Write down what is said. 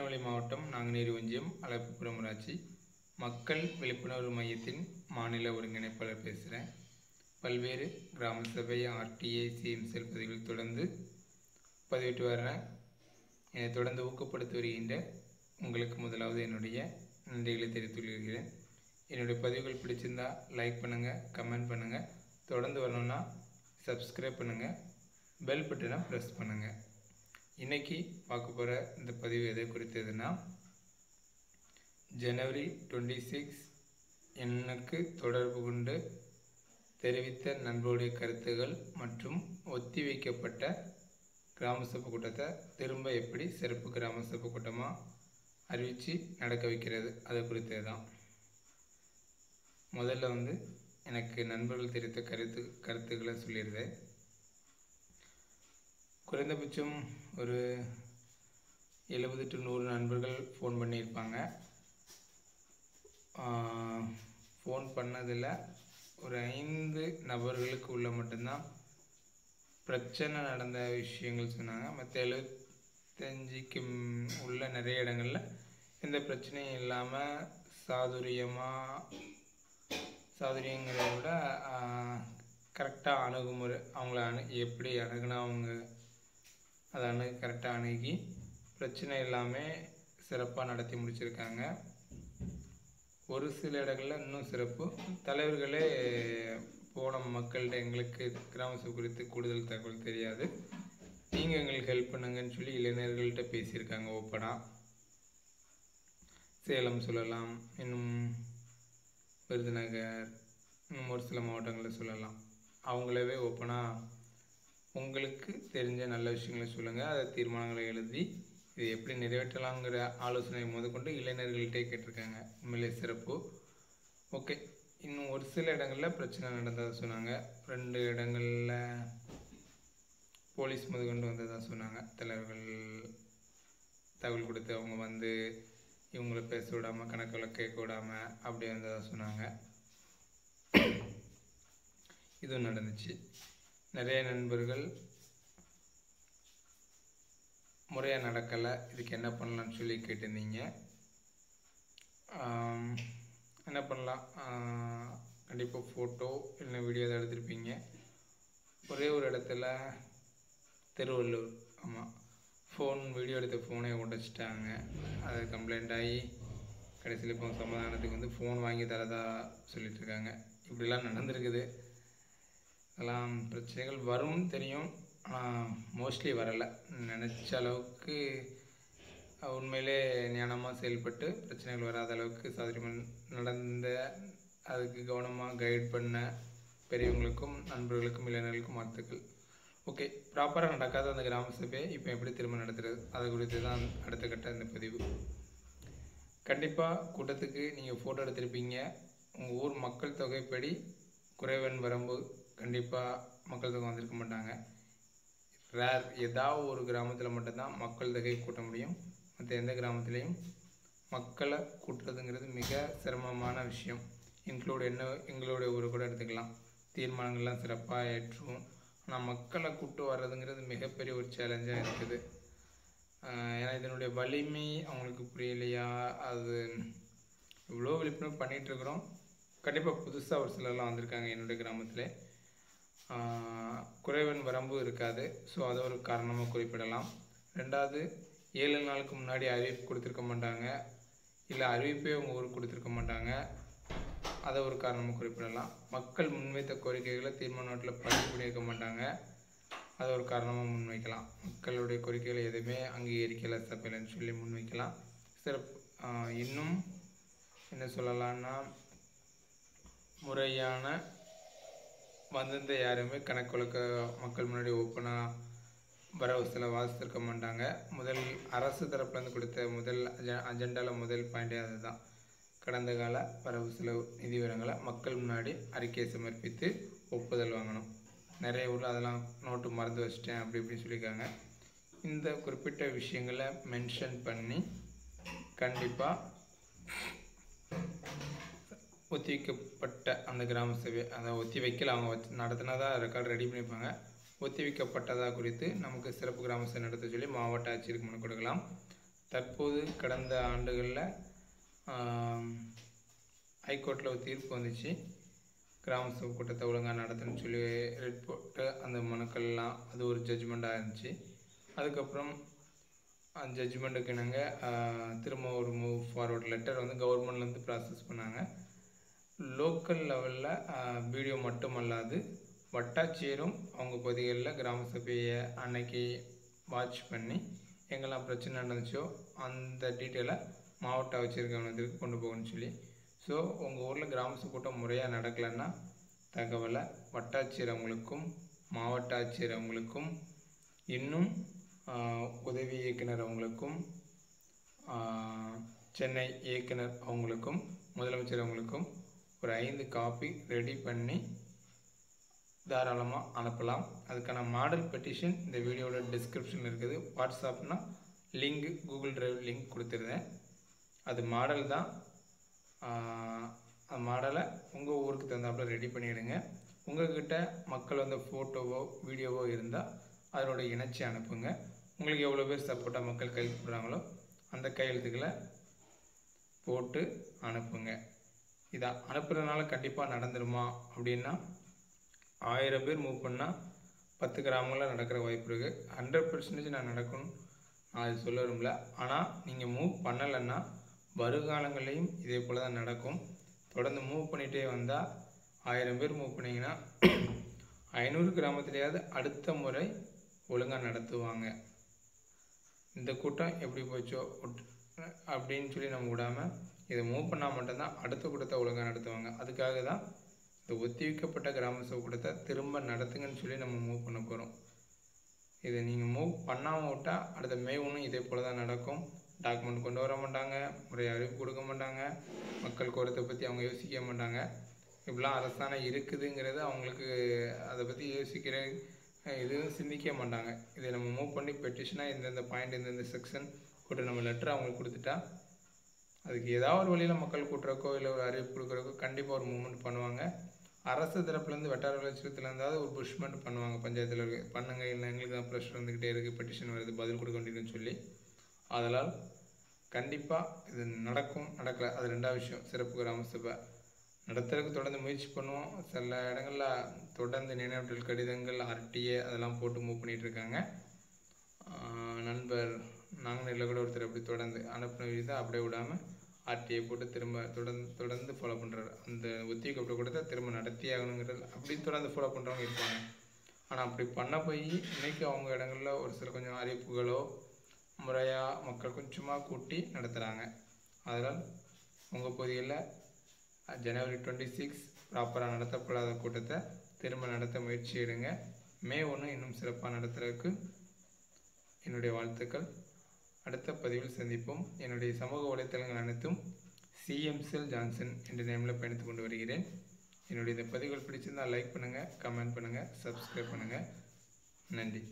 திருநெல்வேலி மாவட்டம் நாங்குநேரி ஒன்றியம் அலப்புறம் ஊராட்சி மக்கள் விழிப்புணர்வு மையத்தின் மாநில ஒருங்கிணைப்பாளர் பேசுகிறேன். பல்வேறு கிராம சபை ஆர்டிஐ சிஎம்செல் பதவிகள் தொடர்ந்து பதிவிட்டு வர என்னை தொடர்ந்து ஊக்கப்படுத்தி வருகின்ற உங்களுக்கு முதலாவது என்னுடைய நன்றிகளை தெரிவித்துக்கொள்கிறேன். என்னுடைய பதிவுகள் பிடிச்சிருந்தால் லைக் பண்ணுங்கள், கமெண்ட் பண்ணுங்கள், தொடர்ந்து வரணும்னா சப்ஸ்கிரைப் பண்ணுங்கள், பெல் பட்டனை ப்ரெஸ் பண்ணுங்கள். இன்றைக்கி பார்க்க போகிற இந்த பதிவு எதை குறித்ததுன்னா, ஜனவரி 26 எனக்கு தொடர்பு கொண்டு தெரிவித்த நண்பருடைய கருத்துகள் மற்றும் ஒத்தி வைக்கப்பட்ட கிராம சபை கூட்டத்தை திரும்ப எப்படி சிறப்பு கிராம சபை கூட்டமாக அறிவித்து நடக்க வைக்கிறது அது குறித்தே தான். முதல்ல எனக்கு நண்பர்கள் தெரிவித்த கருத்துக்களை சொல்லியிருந்தேன். குறைந்தபட்சம் ஒரு 70 to 100 நண்பர்கள் ஃபோன் பண்ணியிருப்பாங்க. ஃபோன் பண்ணதில் ஒரு 5 நபர்களுக்கு உள்ள மட்டும்தான் பிரச்சனை நடந்த விஷயங்கள் சொன்னாங்க. மற்ற 75க்கு உள்ள நிறைய இடங்களில் எந்த பிரச்சனையும் இல்லாமல் சாதுரியங்கிறத விட கரெக்டாக அணுகுமுறை அவங்கள எப்படி அணுகுனா அவங்க அதை கரெக்டாக அணுகி பிரச்சனை இல்லாமல் சிறப்பாக நடத்தி முடிச்சிருக்காங்க. ஒரு சில இடங்களில் இன்னும் சிறப்பு தலைவர்களே போன மக்கள்கிட்ட எங்களுக்கு கிராம சபை குறித்து கூடுதல் தகவல் தெரியாது, நீங்கள் எங்களுக்கு ஹெல்ப் பண்ணுங்கன்னு சொல்லி இளைஞர்கள்ட்ட பேசியிருக்காங்க. ஓப்பனாக சேலம் சொல்லலாம், இன்னும் விருதுநகர், இன்னும் ஒரு சில மாவட்டங்களில் சொல்லலாம். அவங்களவே ஓப்பனாக உங்களுக்கு தெரிஞ்ச நல்ல விஷயங்களை சொல்லுங்கள், அதை தீர்மானங்களை எழுதி இது எப்படி நிறைவேற்றலாங்கிற ஆலோசனை முதற்கொண்டு இளைஞர்கள்ட்டே கேட்டிருக்காங்க. உண்மையிலே சிறப்பு. ஓகே, இன்னும் ஒரு சில இடங்களில் பிரச்சனை நடந்ததாக சொன்னாங்க. 2 இடங்களில் போலீஸ் முதற்கொண்டு வந்ததாக சொன்னாங்க. தலைவர்கள் தகவல் கொடுத்து அவங்க இவங்கள பேச விடாமல் கணக்குகளை கேட்க விடாமல் அப்படி வந்ததாக சொன்னாங்க. இதுவும் நடந்துச்சு. நிறைய நண்பர்கள் முறையாக நடக்கலை, இதுக்கு என்ன பண்ணலான்னு சொல்லி கேட்டிருந்தீங்க. என்ன பண்ணலாம், கண்டிப்பாக ஃபோட்டோ இல்லை வீடியோ தான் எடுத்திருப்பீங்க. ஒரே ஒரு இடத்துல திருவள்ளூர், ஆமாம், ஃபோன் வீடியோ எடுத்த ஃபோனை உடைச்சிட்டாங்க. அது கம்ப்ளைண்ட் ஆகி கடைசியில் இப்போ சமாதானத்துக்கு ஃபோன் வாங்கி தரதா சொல்லிகிட்ருக்காங்க. இப்படிலாம் நடந்திருக்குது. இதெல்லாம் பிரச்சனைகள் வரும் தெரியும், மோஸ்ட்லி வரலை. நினச்ச அளவுக்கு உண்மையிலே ஞானமாக செயல்பட்டு பிரச்சனைகள் வராத அளவுக்கு சாதனை நடந்த அதுக்கு கவனமாக கைட் பண்ண பெரியவங்களுக்கும் நண்பர்களுக்கும் இளைஞர்களுக்கும் வாழ்த்துக்கள். ஓகே, ப்ராப்பராக நடக்காத அந்த கிராம சபையை இப்போ எப்படி திரும்ப நடத்துகிறது அது குறித்து தான் அடுத்த கட்ட இந்த பதிவு. கண்டிப்பாக கூட்டத்துக்கு நீங்கள் ஃபோட்டோ எடுத்திருப்பீங்க. உங்கள் ஊர் மக்கள் தொகைப்படி குறைவன் வரம்பு கண்டிப்பாக மக்கள் தொகை வந்திருக்க மாட்டாங்க. ரேர் ஏதாவது ஒரு கிராமத்தில் மட்டும்தான் மக்கள் தொகையை கூட்ட முடியும். மற்ற எந்த கிராமத்துலேயும் மக்களை கூட்டுறதுங்கிறது மிக சிரமமான விஷயம். எங்களுடைய ஊரை கூட எடுத்துக்கலாம், தீர்மானங்கள்லாம் சிறப்பாக ஏற்றுவோம். ஆனால் மக்களை கூட்டு வர்றதுங்கிறது மிகப்பெரிய ஒரு சேலஞ்சாக இருக்குது. ஏன்னா இதனுடைய வலிமை அவங்களுக்கு புரியலையா, அது இவ்வளோ விழிப்புணர்வு பண்ணிகிட்ருக்குறோம். கண்டிப்பாக புதுசாக ஒரு சிலர்லாம் வந்திருக்காங்க. என்னுடைய கிராமத்தில் குறைவன் வரம்பு இருக்காது, ஸோ அதை ஒரு காரணமாக குறிப்பிடலாம். 2வது 7 நாளுக்கு முன்னாடி அறிவிப்பு கொடுத்துருக்க மாட்டாங்க, இல்லை அறிவிப்பே அவங்க ஊருக்கு கொடுத்துருக்க மாட்டாங்க, அதை ஒரு காரணமாக குறிப்பிடலாம். மக்கள் முன்வைத்த கோரிக்கைகளை தீர்மான நாட்டில் பதிவு பண்ணியிருக்க மாட்டாங்க, அதை ஒரு காரணமாக முன்வைக்கலாம். மக்களுடைய கோரிக்கைகளை எதுவுமே அங்கீகரிக்கலை சபையிலன்னு சொல்லி முன்வைக்கலாம். இன்னும் என்ன சொல்லலான்னா, முறையான வந்திருந்த யாருமே கணக்குகளுக்கு மக்கள் முன்னாடி ஓப்பனாக வரவு செலவு வாசித்திருக்க மாட்டாங்க. முதல் அரசு தரப்புலேருந்து கொடுத்த முதல் அஜெண்டாவில் முதல் பாயிண்டே அது தான். கடந்த கால வரவு செலவு நிதி விவரங்களை மக்கள் முன்னாடி அறிக்கையை சமர்ப்பித்து ஒப்புதல் வாங்கணும். நிறைய ஊரில் அதெல்லாம் நோட்டு மறந்து வச்சிட்டேன் அப்படி இப்படின்னு சொல்லியிருக்காங்க. இந்த குறிப்பிட்ட விஷயங்களை மென்ஷன் பண்ணி கண்டிப்பாக ஒத்தி வைக்கப்பட்ட அந்த கிராம சபை அதை ஒத்தி வைக்கல, அவங்க நடத்தினதாக ரெக்கார்டு ரெடி பண்ணியிருப்பாங்க. ஒத்தி வைக்கப்பட்டதாக குறித்து நமக்கு சிறப்பு கிராம சபை நடத்த சொல்லி மாவட்ட ஆட்சியருக்கு மனு கொடுக்கலாம். தற்போது கடந்த ஆண்டுகளில் ஹைகோர்ட்டில் ஒரு தீர்ப்பு வந்துச்சு, கிராம சபை கூட்டத்தை ஒழுங்காக நடத்துன்னு சொல்லி ரெட் போட்டு அந்த மனுக்கள்லாம் அது ஒரு ஜட்ஜ்மெண்ட்டாக இருந்துச்சு. அதுக்கப்புறம் அந்த ஜட்ஜ்மெண்ட்டுக்கு நாங்கள் திரும்ப ஒரு மூவ் ஃபார்வர்ட் லெட்டர் வந்து கவர்மெண்ட்லேருந்து ப்ராசஸ் பண்ணாங்க. லோக்கல் லெவலில் வீடியோ மட்டுமல்லாது வட்டாட்சியரும் அவங்க பகுதிகளில் கிராம சபையை அன்னைக்கு வாட்ச் பண்ணி எங்கெல்லாம் பிரச்சனை நடந்துச்சோ அந்த டீட்டெயிலை மாவட்ட ஆட்சியர் கவனத்திற்கு கொண்டு போகணும்னு சொல்லி, ஸோ உங்கள் ஊரில் கிராம சபை கூட்டம் முறையாக நடக்கலைன்னா தகவலை வட்டாட்சியர் அவங்களுக்கும் மாவட்ட ஆட்சியர் அவங்களுக்கும் இன்னும் உதவி இயக்குனர் அவங்களுக்கும் சென்னை இயக்குனர் அவங்களுக்கும் முதலமைச்சர் அவங்களுக்கும் ஒரு 5 காப்பி ரெடி பண்ணி தாராளமாக அனுப்பலாம். அதுக்கான மாடல் பெட்டிஷன் இந்த வீடியோட டிஸ்கிரிப்ஷனில் இருக்குது. வாட்ஸ்அப்னால் லிங்க் கூகுள் ட்ரைவ் லிங்க் கொடுத்துருந்தேன். அது மாடல் தான், அந்த மாடலை உங்கள் ஊருக்கு தகுந்தாப்புல ரெடி பண்ணிவிடுங்க. உங்கள்கிட்ட மக்கள் வந்து ஃபோட்டோவோ வீடியோவோ இருந்தால் அதனோட இணைச்சி அனுப்புங்க. உங்களுக்கு எவ்வளோ பேர் சப்போர்ட்டாக மக்கள் கையெழுத்து போடுறாங்களோ அந்த கையெழுத்துக்களை போட்டு அனுப்புங்க. இதை அனுப்புகிறதுனால கண்டிப்பாக நடந்துருமா அப்படின்னா 1000 பேர் மூவ் பண்ணால் 10 கிராமங்களில் நடக்கிற வாய்ப்பு இருக்குது. 100% நான் நடக்கணும் நான் அது சொல்ல விரும்பல. ஆனால் நீங்கள் மூவ் பண்ணலைன்னா வருங்காலங்களையும் இதே போல் தான் நடக்கும். தொடர்ந்து மூவ் பண்ணிகிட்டே வந்தால் 1000 பேர் மூவ் பண்ணிங்கன்னா 500 கிராமத்திலேயாவது அடுத்த முறை ஒழுங்காக நடத்துவாங்க. இந்த கூட்டம் எப்படி போச்சோ அப்படின்னு சொல்லி நம்ம விடாமல் இதை மூவ் பண்ணால் மட்டும்தான் அடுத்த கூட்டத்தை ஒழுங்காக நடத்துவாங்க. அதுக்காக தான் இந்த ஒத்திவிக்கப்பட்ட கிராம சபை கூட்டத்தை திரும்ப நடத்துங்கன்னு சொல்லி நம்ம மூவ் பண்ண போகிறோம். இதை நீங்கள் மூவ் பண்ணாமல் விட்டால் அடுத்த மே 1 இதே போல் தான் நடக்கும். டாக்குமெண்ட் கொண்டு வர மாட்டாங்க, முறையாக அறிவிப்பு கொடுக்க மாட்டாங்க, மக்கள் கோரத்தை பற்றி அவங்க யோசிக்க மாட்டாங்க. இப்படிலாம் அரசாணை இருக்குதுங்கிறது அவங்களுக்கு அதை பற்றி யோசிக்கிற எதுவும் சிந்திக்க மாட்டாங்க. இதை நம்ம மூவ் பண்ணி பெட்டிஷனாக இந்தந்த பாயிண்ட் இந்தந்த செக்ஷன் போட்டு நம்ம லெட்டர் அவங்களுக்கு கொடுத்துட்டா அதுக்கு ஏதாவது ஒரு வழியில் மக்கள் கூட்டுறக்கோ இல்லை ஒரு அறிவிப்பு கொடுக்குறக்கோ கண்டிப்பாக ஒரு மூவ்மெண்ட் பண்ணுவாங்க. அரசு தரப்புலேருந்து வட்டார வளர்ச்சித்துலேருந்தாவது ஒரு புஷ்மெண்ட் பண்ணுவாங்க. பஞ்சாயத்தில் இருக்குது பண்ணுங்க, இல்லை எங்களுக்கு தான் ப்ரெஷர் வந்துக்கிட்டே இருக்குது, பெட்டிஷன் வருது, பதில் கொடுக்க வேண்டியதுன்னு சொல்லி. அதனால் கண்டிப்பாக இது நடக்கும். நடக்கலை அது ரெண்டாவது விஷயம். சிறப்பு கிராம சபை நடத்துறதுக்கு தொடர்ந்து முயற்சி பண்ணுவோம். சில இடங்களில் தொடர்ந்து நினைவூட்டல் கடிதங்கள் RTA அதெல்லாம் போட்டு மூவ் பண்ணிகிட்ருக்காங்க. நண்பர் நாங்கள் கூட ஒருத்தர் அப்படி தொடர்ந்து அனுப்பின விதம் அப்படியே விடாமல் RTA போட்டு திரும்ப தொடர்ந்து ஃபாலோ பண்ணுறாரு. அந்த ஒத்திகப்பட்ட கூட்டத்தை திரும்ப நடத்தி ஆகணுங்கிறது அப்படி தொடர்ந்து ஃபாலோ பண்ணுறவங்க இருப்பாங்க. ஆனால் அப்படி பண்ண போய் இன்றைக்கி அவங்க இடங்களில் ஒரு சில கொஞ்சம் அறிவிப்புகளோ முறையாக மக்கள் கொஞ்சமாக கூட்டி நடத்துகிறாங்க. அதனால் உங்கள் பகுதியில் ஜனவரி 26 ப்ராப்பராக நடத்தப்படாத கூட்டத்தை திரும்ப நடத்த முயற்சி எடுங்க. மே 1 இன்னும் சிறப்பாக நடத்துறதுக்கு என்னுடைய வாழ்த்துக்கள். அடுத்த பதிவில் சந்திப்போம். என்னுடைய சமூக வலைத்தளங்கள் அனைத்தும் CM Johnson என்ற நேமில் பயணித்து கொண்டு வருகிறேன். என்னுடைய இந்த பதிவுகள் பிடிச்சிருந்தால் லைக் பண்ணுங்கள், கமெண்ட் பண்ணுங்கள், சப்ஸ்கிரைப் பண்ணுங்கள். நன்றி.